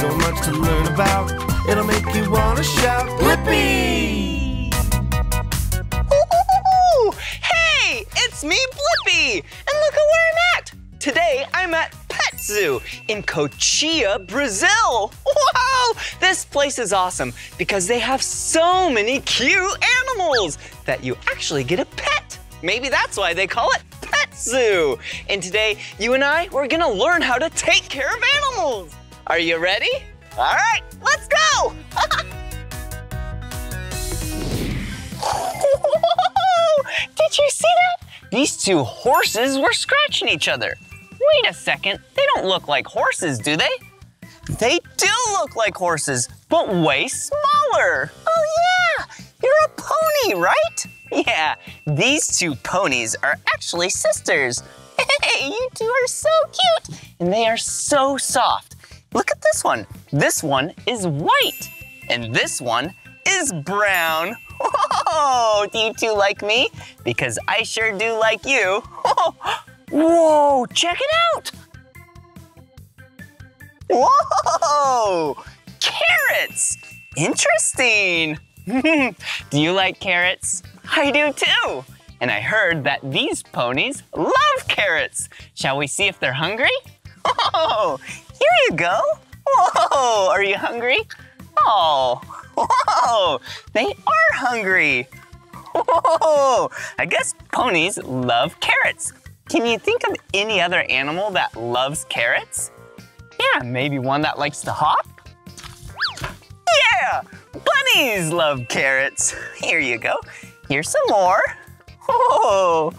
so much to learn about. It'll make you want to shout, Blippi! Ooh! Hey! It's me, Blippi! And look at where I'm at! Today, I'm at Pet Zoo in Cochia, Brazil. Wow! This place is awesome because they have so many cute animals that you actually get a pet. Maybe that's why they call it Pet Zoo. And today, you and I, we're gonna learn how to take care of animals. Are you ready? All right, let's go! Whoa! Did you see that? These two horses were scratching each other. Wait a second, they don't look like horses, do they? They do look like horses, but way smaller. Oh yeah, you're a pony, right? Yeah, these two ponies are actually sisters. Hey, you two are so cute, and they are so soft. Look at this one. This one is white, and this one is brown. Whoa, do you two like me? Because I sure do like you. Whoa, check it out! Whoa, carrots! Interesting! Do you like carrots? I do too! And I heard that these ponies love carrots. Shall we see if they're hungry? Oh, here you go! Whoa, are you hungry? Oh, whoa, they are hungry! Whoa, I guess ponies love carrots. Can you think of any other animal that loves carrots? Yeah, maybe one that likes to hop? Yeah, bunnies love carrots. Here you go. Here's some more. Oh,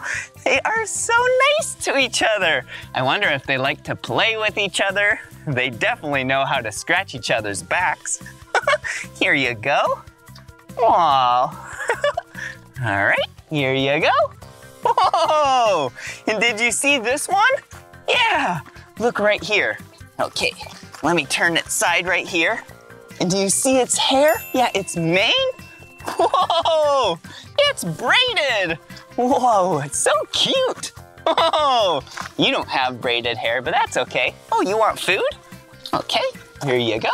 they are so nice to each other. I wonder if they like to play with each other. They definitely know how to scratch each other's backs. Here you go. Aw. All right, here you go. Whoa! And did you see this one? Yeah, look right here. Okay, let me turn its side right here. And do you see its hair? Yeah, its mane? Whoa! It's braided! Whoa, it's so cute! Whoa! You don't have braided hair, but that's okay. Oh, you want food? Okay, here you go.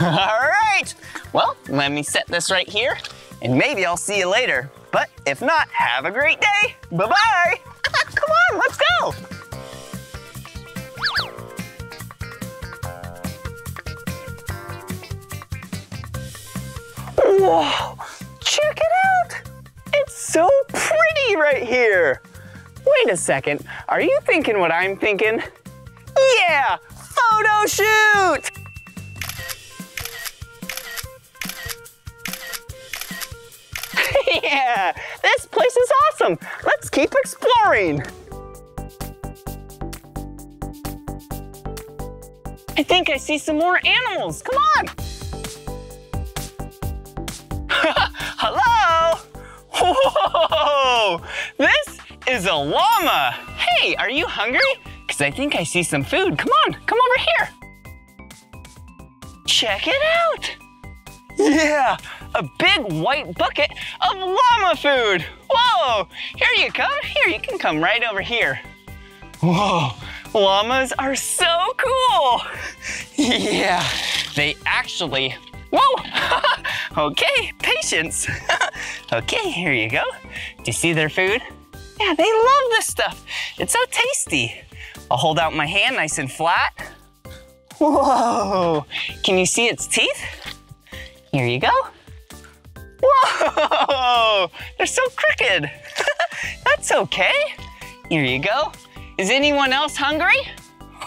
All right, well, let me set this right here, and maybe I'll see you later. But if not, have a great day. Bye-bye. Come on, let's go. Whoa, check it out. It's so pretty right here. Wait a second, are you thinking what I'm thinking? Yeah, photo shoot. Yeah, this place is awesome. Let's keep exploring. I think I see some more animals. Come on. Hello. Whoa, this is a llama. Hey, are you hungry? Because I think I see some food. Come on, come over here. Check it out. Yeah, a big white bucket of llama food. Whoa, here you come. Here, you can come right over here. Whoa, llamas are so cool. Yeah, they actually, whoa. Okay, patience. Okay, here you go. Do you see their food? Yeah, they love this stuff. It's so tasty. I'll hold out my hand nice and flat. Whoa, can you see its teeth? Here you go. Whoa, they're so crooked. That's okay. Here you go. Is anyone else hungry?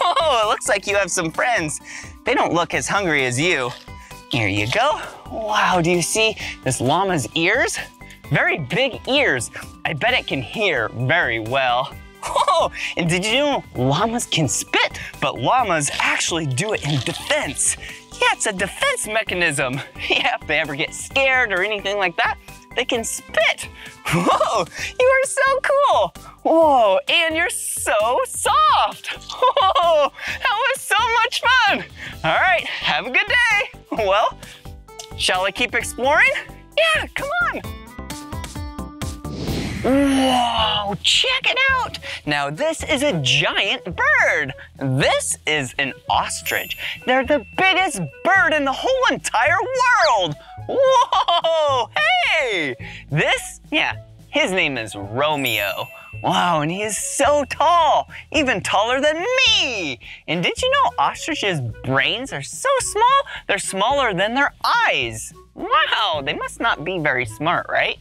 Oh, it looks like you have some friends. They don't look as hungry as you. Here you go. Wow, do you see this llama's ears? Very big ears. I bet it can hear very well. Oh, and did you know llamas can spit, but llamas actually do it in defense. Yeah, it's a defense mechanism. Yeah, if they ever get scared or anything like that, they can spit. Whoa, you are so cool. Whoa, and you're so soft. Whoa, that was so much fun. All right, have a good day. Well, shall I keep exploring? Yeah, come on. Whoa, check it out. Now this is a giant bird. This is an ostrich. They're the biggest bird in the whole entire world. Whoa, hey. This, yeah, his name is Romeo. Wow, and he is so tall, even taller than me. And did you know ostriches' brains are so small, they're smaller than their eyes. Wow, they must not be very smart, right?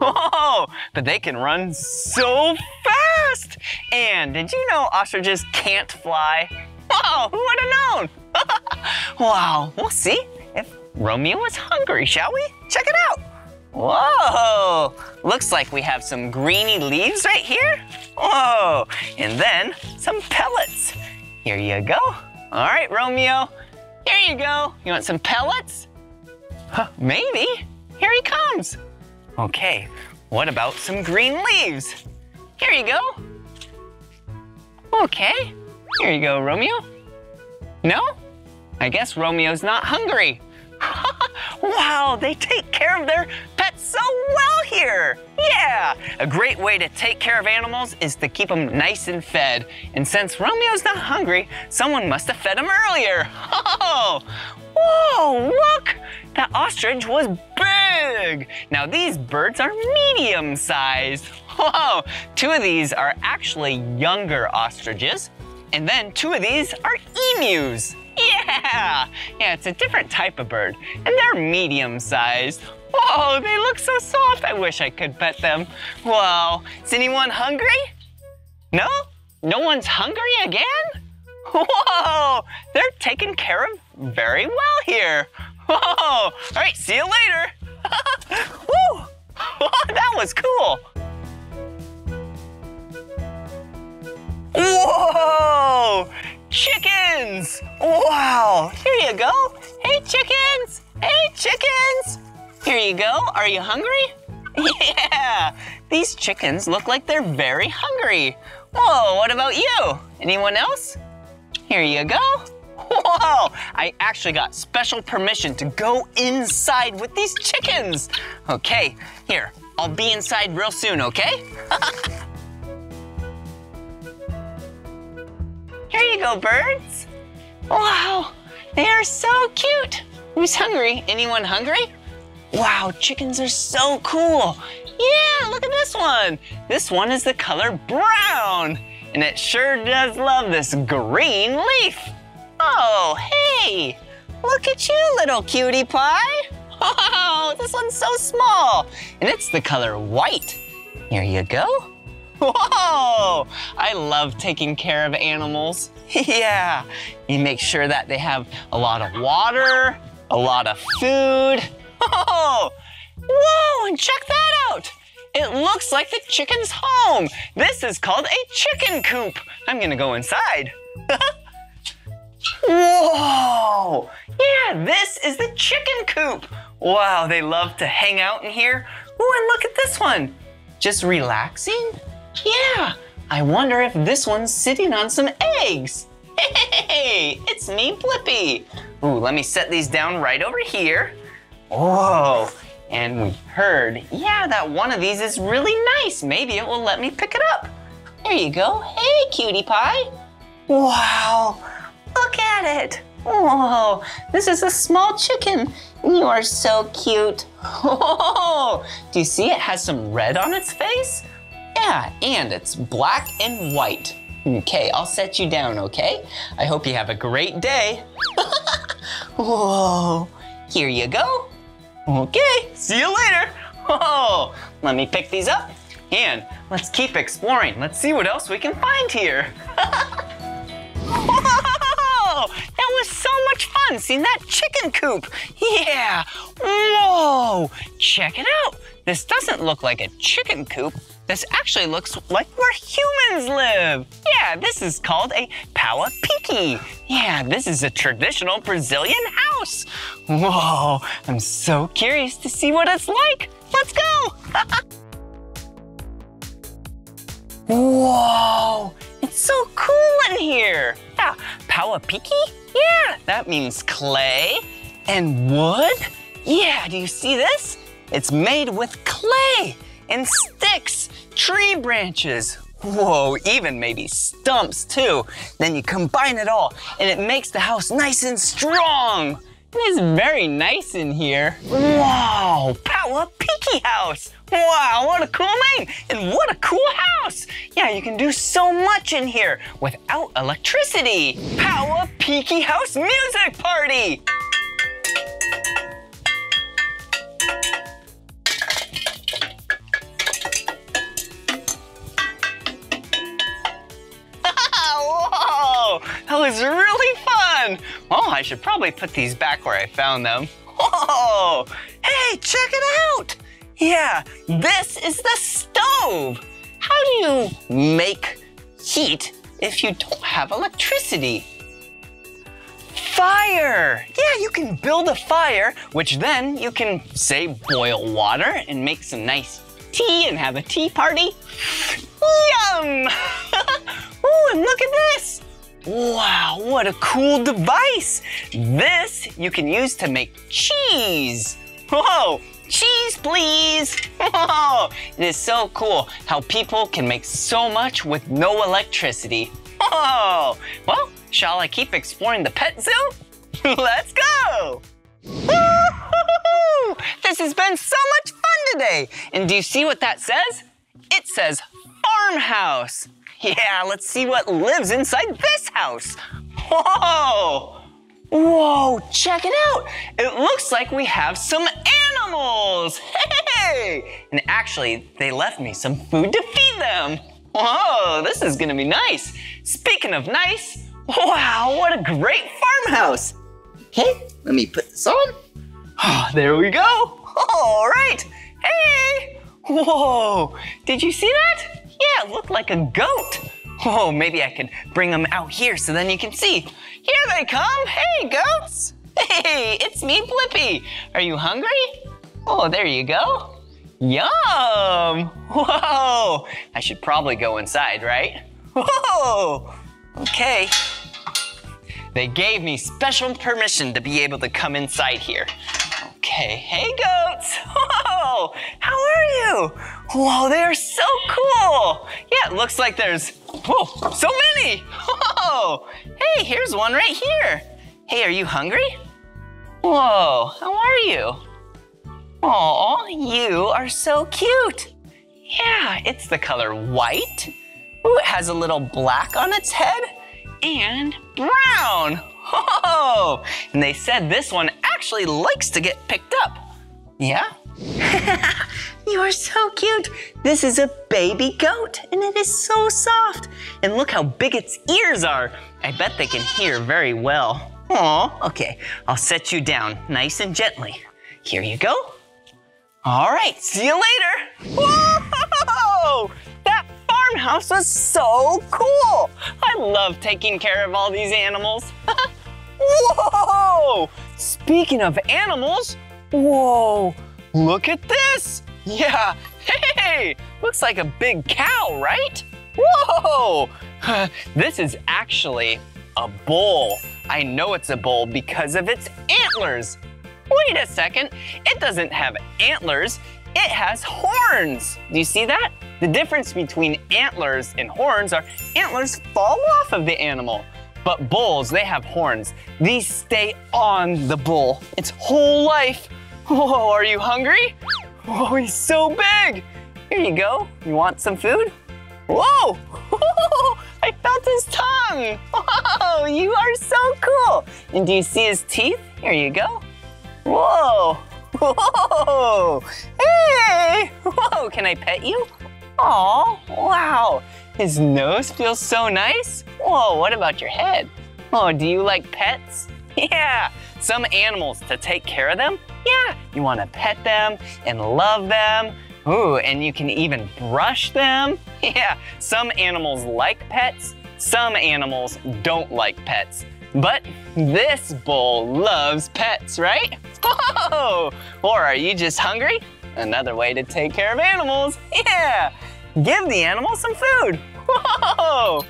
Whoa, but they can run so fast. And did you know ostriches can't fly? Whoa, who would have known? Wow, we'll see if Romeo is hungry, shall we? Check it out. Whoa, looks like we have some greeny leaves right here. Whoa, and then some pellets. Here you go. All right, Romeo, here you go. You want some pellets? Huh, maybe. Here he comes. Okay, what about some green leaves? Here you go. Okay, here you go, Romeo. No? I guess Romeo's not hungry. Wow, they take care of their pets so well here. Yeah, a great way to take care of animals is to keep them nice and fed. And since Romeo's not hungry, someone must have fed him earlier. Oh, whoa, look, that ostrich was big. Now these birds are medium sized. Whoa, two of these are actually younger ostriches. And then two of these are emus. Yeah, yeah, it's a different type of bird, and they're medium-sized. Whoa, they look so soft. I wish I could pet them. Wow, is anyone hungry? No? No one's hungry again? Whoa, they're taken care of very well here. Whoa, all right, see you later. Woo, that was cool. Whoa! Chickens! Wow, here you go. Hey, chickens! Hey, chickens! Here you go. Are you hungry? Yeah! These chickens look like they're very hungry. Whoa, what about you? Anyone else? Here you go. Whoa, I actually got special permission to go inside with these chickens. Okay, here, I'll be inside real soon, okay? Here you go, birds. Wow, they are so cute. Who's hungry? Anyone hungry? Wow, chickens are so cool. Yeah, look at this one. This one is the color brown, and it sure does love this green leaf. Oh, hey, look at you, little cutie pie. Wow, this one's so small, and it's the color white. Here you go. Whoa, I love taking care of animals. Yeah, you make sure that they have a lot of water, a lot of food. Oh, whoa, and check that out. It looks like the chicken's home. This is called a chicken coop. I'm gonna go inside. Whoa, yeah, this is the chicken coop. Wow, they love to hang out in here. Oh, and look at this one. Just relaxing? Yeah, I wonder if this one's sitting on some eggs. Hey, it's me, Blippi. Ooh, let me set these down right over here. Whoa, and we heard, yeah, that one of these is really nice. Maybe it will let me pick it up. There you go. Hey, cutie pie. Wow, look at it. Whoa, this is a small chicken. You are so cute. Whoa, do you see it has some red on its face? Yeah, and it's black and white. Okay, I'll set you down, okay? I hope you have a great day. Whoa, here you go. Okay, see you later. Whoa, let me pick these up and let's keep exploring. Let's see what else we can find here. Whoa, that was so much fun seeing that chicken coop. Yeah, whoa, check it out. This doesn't look like a chicken coop. This actually looks like where humans live. Yeah, this is called a pau a pique. Yeah, this is a traditional Brazilian house. Whoa, I'm so curious to see what it's like. Let's go. Whoa, it's so cool in here. Yeah, pau a pique? Yeah, that means clay and wood. Yeah, do you see this? It's made with clay. and sticks, tree branches. Whoa, even maybe stumps too. Then you combine it all and it makes the house nice and strong. It is very nice in here. Wow, pau a pique house. Wow, what a cool name and what a cool house. Yeah, you can do so much in here without electricity. Pau a pique house music party. Whoa, that was really fun. Well, I should probably put these back where I found them. Whoa, hey, check it out. Yeah, this is the stove. How do you make heat if you don't have electricity? Fire. Yeah, you can build a fire, which then you can, say, boil water and make some nice tea and have a tea party. Yum! Oh, and look at this. Wow, what a cool device. This you can use to make cheese. Whoa, cheese please. Whoa, it is so cool how people can make so much with no electricity. Whoa, well, shall I keep exploring the pet zoo? Let's go. Woo-hoo-hoo-hoo. This has been so much fun today. And do you see what that says? It says farmhouse. Yeah, let's see what lives inside this house. Whoa! Whoa, check it out. It looks like we have some animals. Hey! And actually, they left me some food to feed them. Whoa, this is gonna be nice. Speaking of nice, wow, what a great farmhouse. Hey, let me put this on. Oh, there we go. All right. Hey! Whoa, did you see that? Yeah, it looked like a goat. Oh, maybe I can bring them out here so then you can see. Here they come. Hey, goats. Hey, it's me, Blippi. Are you hungry? Oh, there you go. Yum. Whoa. I should probably go inside, right? Whoa. Okay. They gave me special permission to be able to come inside here. Okay, hey goats, whoa, how are you? Whoa, they are so cool. Yeah, it looks like there's, whoa, so many. Whoa, hey, here's one right here. Hey, are you hungry? Whoa, how are you? Aw, you are so cute. Yeah, it's the color white. Ooh, it has a little black on its head and brown. Whoa! And they said this one actually likes to get picked up. Yeah? You are so cute. This is a baby goat and it is so soft. And look how big its ears are. I bet they can hear very well. Aw, okay. I'll set you down nice and gently. Here you go. All right, see you later. Whoa! That farmhouse was so cool. I love taking care of all these animals. Whoa! Speaking of animals, whoa, look at this. Yeah, hey, looks like a big cow, right? Whoa! This is actually a bull. I know it's a bull because of its antlers. Wait a second, it doesn't have antlers, it has horns. Do you see that? The difference between antlers and horns are antlers fall off of the animal. But bulls, they have horns. These stay on the bull its whole life. Whoa, are you hungry? Whoa, he's so big. Here you go. You want some food? Whoa, I felt his tongue. Whoa, you are so cool. And do you see his teeth? Here you go. Whoa, whoa, hey. Whoa, can I pet you? Aw, wow. His nose feels so nice. Whoa, what about your head? Oh, do you like pets? Yeah, some animals, to take care of them, yeah, you want to pet them and love them. Ooh, and you can even brush them. Yeah, some animals like pets, some animals don't like pets. But this bull loves pets, right? Whoa! Or are you just hungry? Another way to take care of animals, yeah. Give the animal some food. Whoa!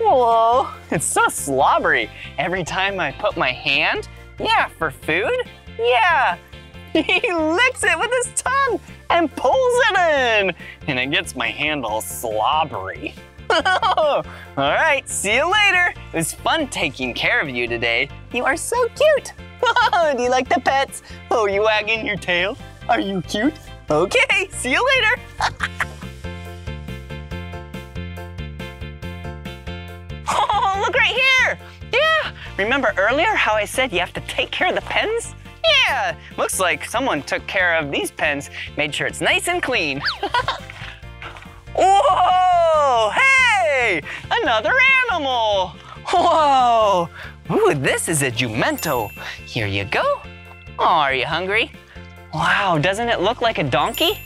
Whoa, it's so slobbery. Every time I put my hand, yeah, for food, yeah. He licks it with his tongue. and pulls it in. And it gets my hand all slobbery. All right, see you later. It was fun taking care of you today. You are so cute. Do you like the pets? Oh, you wagging your tail? Are you cute? Okay, see you later. Oh, look right here. Yeah, remember earlier how I said you have to take care of the pens? Yeah, looks like someone took care of these pens, made sure it's nice and clean. Whoa, hey, another animal. Whoa, ooh, this is a jumento. Here you go. Oh, are you hungry? Wow, doesn't it look like a donkey?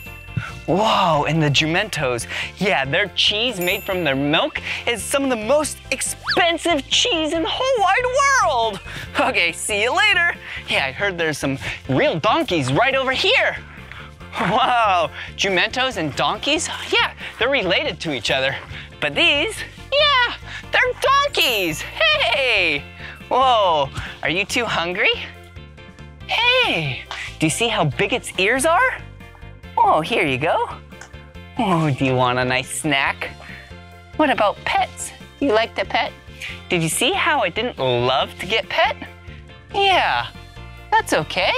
Whoa, and the jumentos, yeah, their cheese made from their milk is some of the most expensive cheese in the whole wide world. Okay, see you later. Yeah, I heard there's some real donkeys right over here. Wow, jumentos and donkeys, yeah, they're related to each other. But these, yeah, they're donkeys, hey. Whoa, are you two hungry? Hey, do you see how big its ears are? Oh, here you go. Oh, do you want a nice snack? What about pets? Do you like the pet? Did you see how I didn't love to get pet? Yeah, that's okay.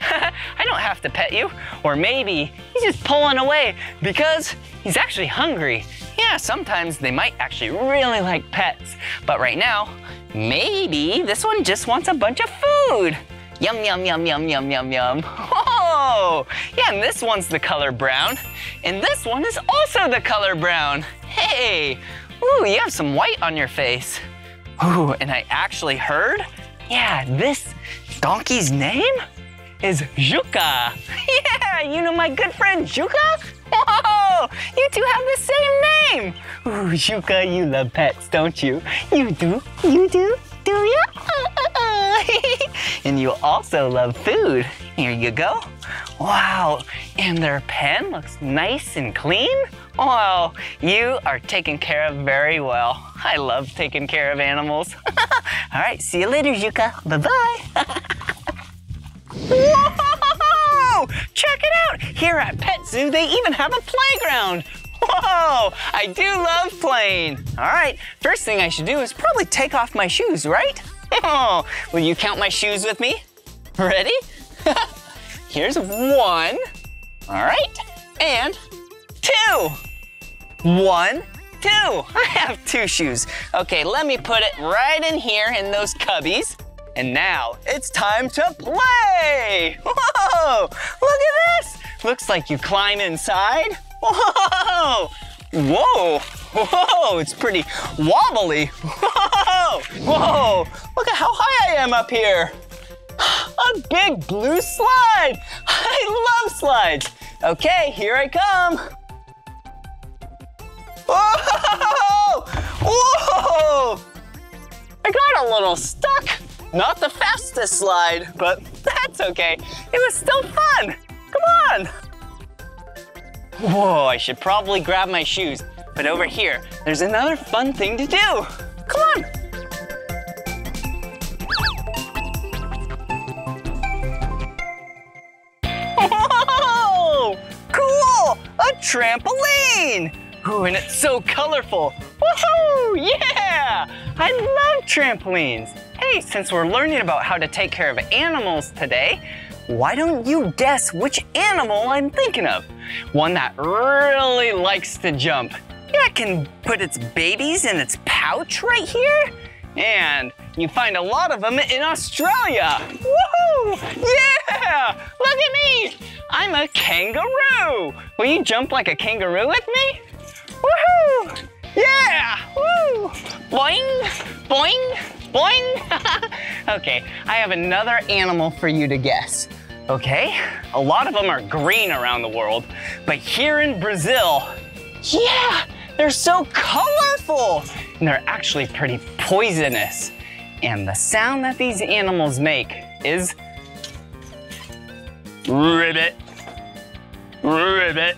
I don't have to pet you. Or maybe he's just pulling away because he's actually hungry. Yeah, sometimes they might actually really like pets. But right now, maybe this one just wants a bunch of food. Yum, yum, yum, yum, yum, yum, yum. Oh, yeah, and this one's the color brown. And this one is also the color brown. Hey, ooh, you have some white on your face. Ooh, and I actually heard, yeah, this donkey's name is Zuca. Yeah, you know my good friend Zuca? Whoa, you two have the same name. Ooh, Zuca, you love pets, don't you? You do, you? And you also love food. Here you go. Wow, and their pen looks nice and clean. Wow, you are taken care of very well. I love taking care of animals. All right, see you later, Zuca. Bye-bye. Whoa, check it out. Here at Pet Zoo, they even have a playground. Whoa, I do love playing. All right, first thing I should do is probably take off my shoes, right? Oh, will you count my shoes with me? Ready? Here's one, all right, and two. One, two, I have two shoes. Okay, let me put it right in here in those cubbies. And now it's time to play. Whoa, look at this. Looks like you climb inside. Whoa. Whoa, whoa, it's pretty wobbly. Whoa, whoa, look at how high I am up here. A big blue slide. I love slides. Okay, here I come. Whoa, whoa. I got a little stuck. Not the fastest slide, but that's okay. It was still fun. Come on. Whoa, I should probably grab my shoes. But over here, there's another fun thing to do. Come on. Whoa, cool, a trampoline. Ooh, and it's so colorful. Woohoo, yeah, I love trampolines. Hey, since we're learning about how to take care of animals today, why don't you guess which animal I'm thinking of? One that really likes to jump. Yeah, it can put its babies in its pouch right here. And you find a lot of them in Australia. Woohoo! Yeah! Look at me! I'm a kangaroo. Will you jump like a kangaroo with me? Woohoo! Yeah! Woo! Boing! Boing! Boing! Okay, I have another animal for you to guess. Okay, a lot of them are green around the world, but here in Brazil, yeah, they're so colorful and they're actually pretty poisonous. And the sound that these animals make is ribbit, ribbit.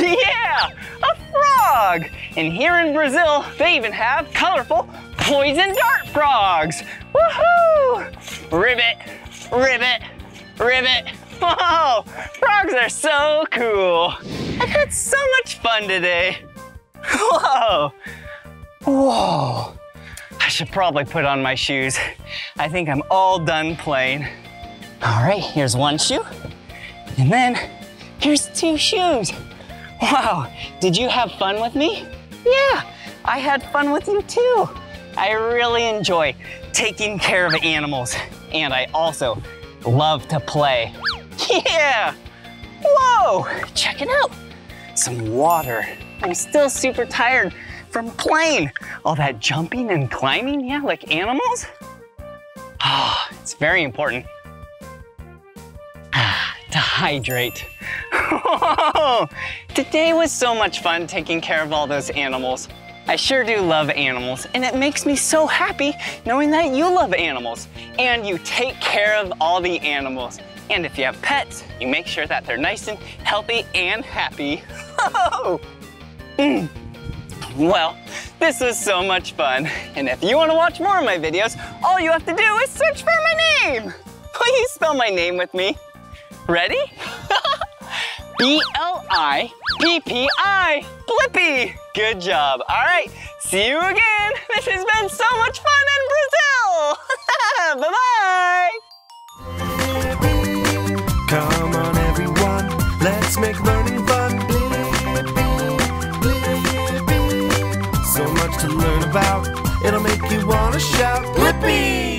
Yeah, a frog. And here in Brazil, they even have colorful poison dart frogs. Woohoo! Ribbit, ribbit. Ribbit, Whoa, frogs are so cool. I had so much fun today. Whoa, whoa. I should probably put on my shoes. I think I'm all done playing. All right, here's one shoe. And then here's two shoes. Wow, did you have fun with me? Yeah, I had fun with you too. I really enjoy taking care of animals. And I also love to play. Yeah, whoa, check it out. Some water. I'm still super tired from playing. All that jumping and climbing, yeah, like animals. Ah, oh, it's very important to hydrate. Oh, today was so much fun taking care of all those animals. I sure do love animals, and it makes me so happy knowing that you love animals and you take care of all the animals. And if you have pets, you make sure that they're nice and healthy and happy. Oh. Mm. Well, this was so much fun. And if you want to watch more of my videos, all you have to do is search for my name. Please spell my name with me. Ready? B-L-I-P-P-I, Blippi. Good job. All right, see you again. This has been so much fun in Brazil. Bye-bye. Come on, everyone. Let's make learning fun. So much to learn about. It'll make you want to shout, Blippi.